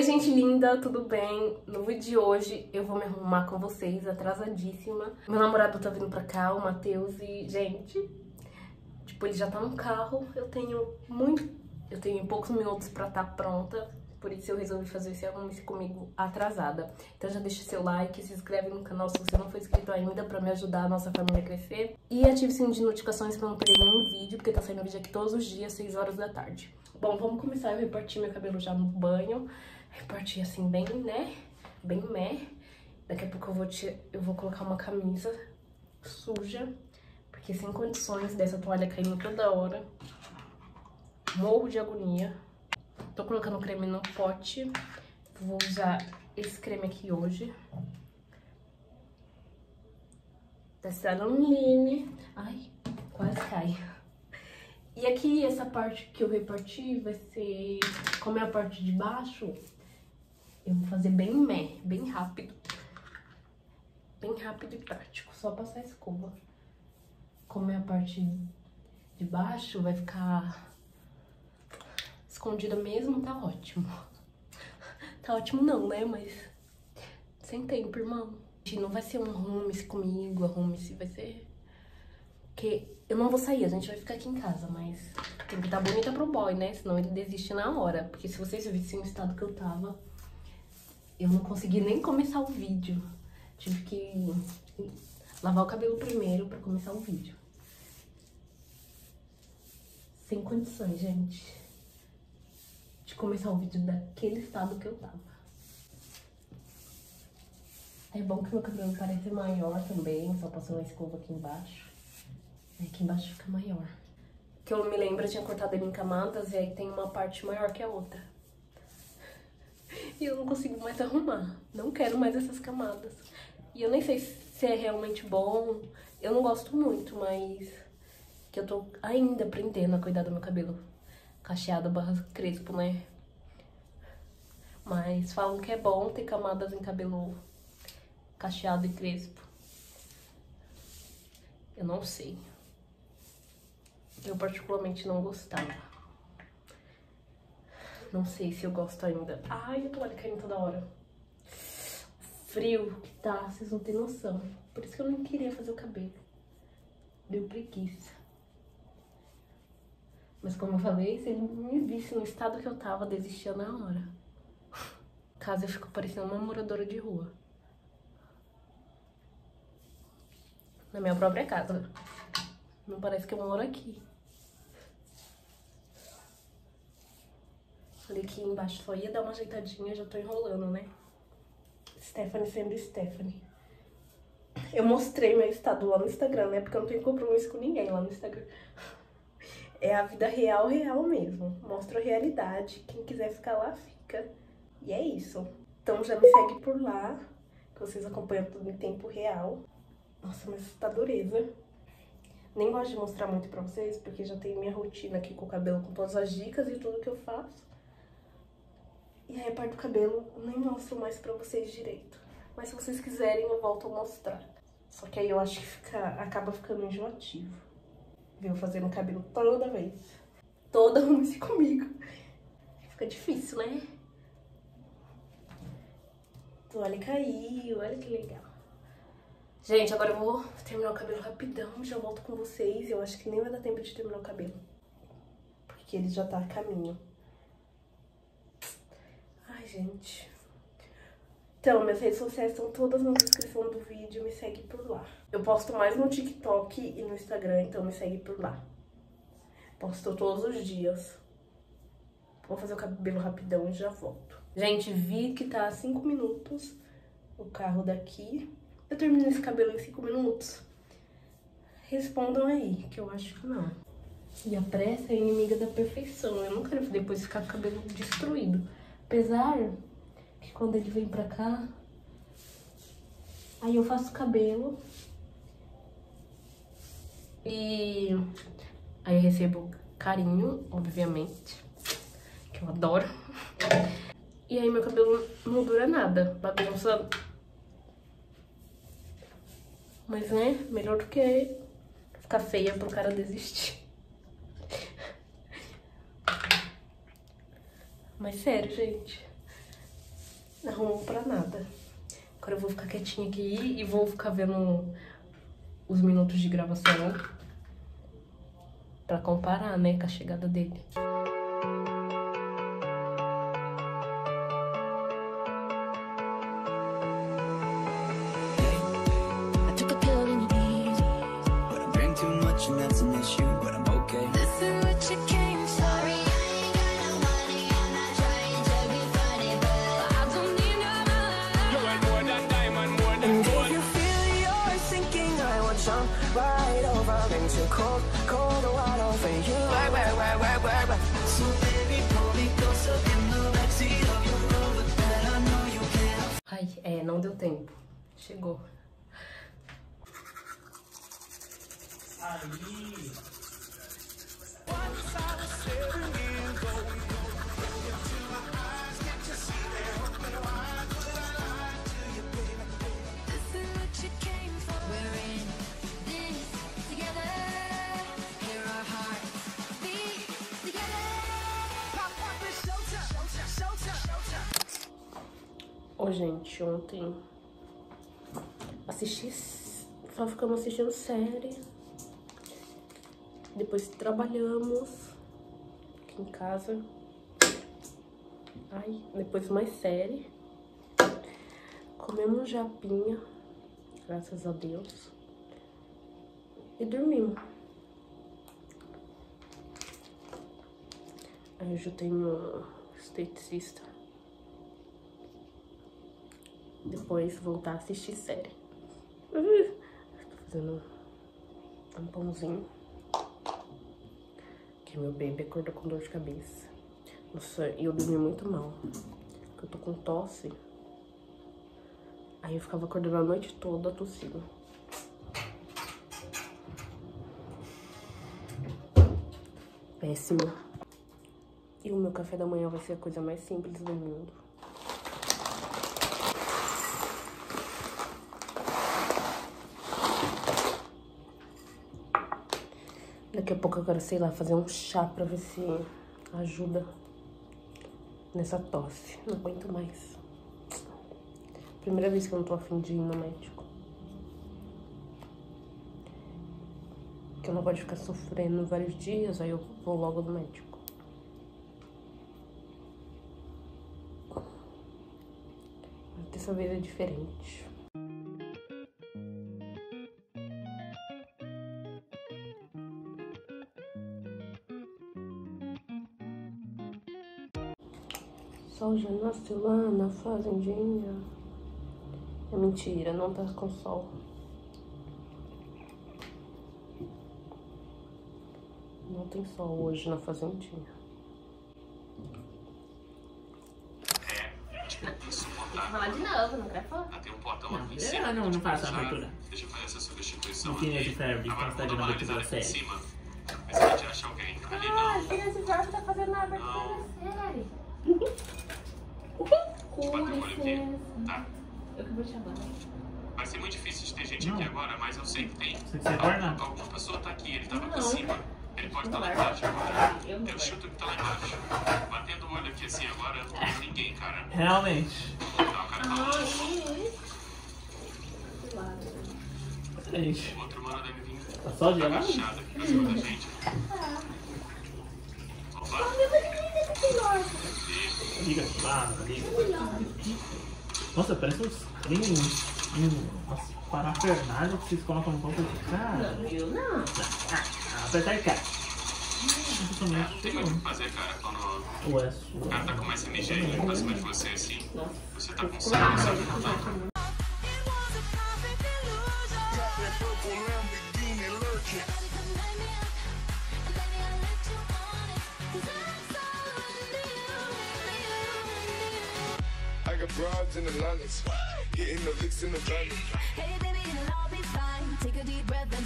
Oi, gente linda, tudo bem? No vídeo de hoje eu vou me arrumar com vocês, atrasadíssima. Meu namorado tá vindo pra cá, o Matheus, e, gente, tipo, ele já tá no carro. Eu tenho poucos minutos pra estar pronta, por isso eu resolvi fazer esse arrume-se comigo atrasada. Então já deixa seu like, se inscreve no canal se você não for inscrito ainda, pra me ajudar a nossa família a crescer. E ative o sininho de notificações pra não perder nenhum vídeo, porque tá saindo vídeo aqui todos os dias, 6 horas da tarde. Bom, vamos começar. Eu reparti meu cabelo já no banho. Reparti assim bem, né? Bem meh. Daqui a pouco eu vou colocar uma camisa suja, porque sem condições dessa toalha caindo toda hora. Morro de agonia. Tô colocando creme no pote. Vou usar esse creme aqui hoje, da Stephanie. Ai, quase cai. E aqui, essa parte que eu reparti vai ser... Como é a parte de baixo, eu vou fazer bem meh, bem rápido. Bem rápido e prático, só passar a escova. Como é a parte de baixo, vai ficar escondida mesmo, tá ótimo. Tá ótimo não, né? Mas sem tempo, irmão. Não vai ser um arrume-se comigo, arrume-se, vai ser... Porque eu não vou sair, a gente vai ficar aqui em casa, mas tem que estar bonita pro boy, né? Senão ele desiste na hora. Porque se vocês vissem o estado que eu tava, eu não consegui nem começar o vídeo. Tive que lavar o cabelo primeiro pra começar o vídeo. Sem condições, gente, de começar o vídeo daquele estado que eu tava. É bom que meu cabelo parece maior também, só passou uma escova aqui embaixo. Aqui embaixo fica maior. Que eu me lembro, eu tinha cortado ele em camadas, e aí tem uma parte maior que a outra. E eu não consigo mais arrumar. Não quero mais essas camadas. E eu nem sei se é realmente bom. Eu não gosto muito, mas... Que eu tô ainda aprendendo a cuidar do meu cabelo cacheado barra crespo, né? Mas falam que é bom ter camadas em cabelo cacheado e crespo. Eu não sei. Eu particularmente não gostava. Não sei se eu gosto ainda. Ai, a toalha caindo toda hora. Frio que tá, vocês não têm noção. Por isso que eu não queria fazer o cabelo. Deu preguiça. Mas como eu falei, se ele me visse no estado que eu tava, desistia na hora. Caso eu fico parecendo uma moradora de rua. Na minha própria casa. Não parece que eu moro aqui. Falei que embaixo só ia dar uma ajeitadinha, já tô enrolando, né? Stephanie sendo Stephanie. Eu mostrei meu estado lá no Instagram, né? Porque eu não tenho compromisso com ninguém lá no Instagram. É a vida real, real mesmo. Mostra a realidade. Quem quiser ficar lá, fica. E é isso. Então já me segue por lá, que vocês acompanham tudo em tempo real. Nossa, mas tá dureza. Nem gosto de mostrar muito pra vocês, porque já tem minha rotina aqui com o cabelo, com todas as dicas e tudo que eu faço. E aí a parte do cabelo eu nem mostro mais pra vocês direito. Mas se vocês quiserem, eu volto a mostrar. Só que aí eu acho que acaba ficando enjoativo. Viu? Fazendo o cabelo toda vez. Toda arrume-se comigo. Fica difícil, né? Então, olha, caiu, olha que legal. Gente, agora eu vou terminar o cabelo rapidão, já volto com vocês. Eu acho que nem vai dar tempo de terminar o cabelo, porque ele já tá a caminho. Ai, gente. Então, minhas redes sociais estão todas na descrição do vídeo, me segue por lá. Eu posto mais no TikTok e no Instagram, então me segue por lá. Posto todos os dias. Vou fazer o cabelo rapidão e já volto. Gente, vi que tá a 5 minutos o carro daqui. Eu termino esse cabelo em 5 minutos? Respondam aí, que eu acho que não. E a pressa é inimiga da perfeição. Eu não quero depois ficar com o cabelo destruído. Apesar que quando ele vem pra cá, aí eu faço o cabelo e aí eu recebo carinho, obviamente, que eu adoro. E aí meu cabelo não dura nada, bagunça. Mas, né, melhor do que ficar feia pro cara desistir. Mas sério, gente, Não arrumou pra nada. Agora eu vou ficar quietinha aqui e vou ficar vendo os minutos de gravação pra comparar, né, com a chegada dele. Ai, é, não deu tempo. Chegou. Aí. Oh, gente, ontem assisti, só ficamos assistindo série, depois trabalhamos aqui em casa, ai, depois mais série, comemos japinha, graças a Deus, e dormimos. Aí hoje eu tenho esteticista. Depois voltar a assistir série. Tô fazendo um pãozinho. Que meu bebê acordou com dor de cabeça. Nossa, e eu dormi muito mal. Porque eu tô com tosse. Aí eu ficava acordando a noite toda tossindo. Péssimo. E o meu café da manhã vai ser a coisa mais simples do mundo. Daqui a pouco eu quero, sei lá, fazer um chá pra ver se ajuda nessa tosse. Não aguento mais. Primeira vez que eu não tô afim de ir no médico. Que eu não gosto de ficar sofrendo vários dias, aí eu vou logo no médico. Mas dessa vez é diferente. Sol já nasceu lá na fazendinha. É mentira, não tá com sol. Não tem sol hoje na fazendinha. Tem que falar de novo, não quer falar? Não faço a abertura. Deixa eu fazer essa substituição. Não tinha de ferro, agora tá de novo aqui na série. Mas a gente acha alguém ali não. Ah, tira esse ferro que tá fazendo na abertura da série. Tá. Eu que vou chamar. Vai ser muito difícil de ter gente aqui agora, mas eu sei que tem. Alguma pessoa tá aqui, ele tava pra cima. Ele pode estar lá embaixo agora. Eu chuto que tá lá embaixo. Batendo o olho aqui assim agora, não tem ninguém, cara. Realmente. O outro mano deve vir. Tá só de agachado aqui pra cima da gente. Liga, liga. Nossa, parece uns treinos. Umas parafernálias que vocês colocam no ponto de cara. Não, eu não. Apertar cá. Tem muito o que fazer, cara, quando o cara tá com mais energia e ele tá acima de você assim. Você tá com saco, sabe?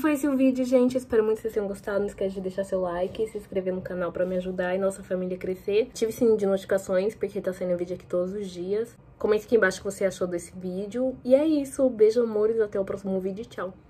Foi esse o vídeo, gente. Espero muito que vocês tenham gostado. Não esquece de deixar seu like, se inscrever no canal pra me ajudar e nossa família crescer. Ative o sininho de notificações, porque tá saindo vídeo aqui todos os dias. Comente aqui embaixo o que você achou desse vídeo. E é isso, beijo, amores, até o próximo vídeo, tchau!